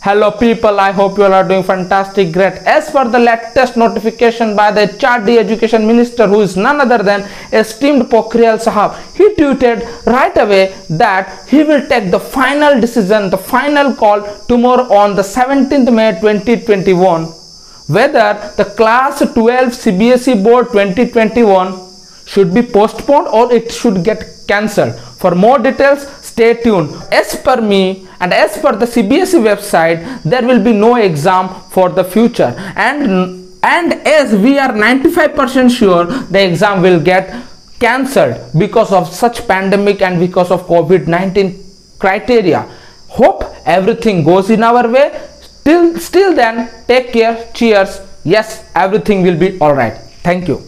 Hello people, I hope you all are doing fantastic great. As for the latest notification by the HRD education minister, who is none other than esteemed Pokhriyal Sahab, he tweeted right away that he will take the final decision, the final call tomorrow on the 17th May 2021, whether the class 12 CBSE board 2021 should be postponed or it should get cancelled. For more details, stay tuned. As per me and as per the CBSE website, there will be no exam for the future, and as we are 95% sure the exam will get cancelled because of such pandemic and because of COVID-19 criteria. Hope everything goes in our way. Still then, take care. Cheers. Yes, everything will be all right. Thank you.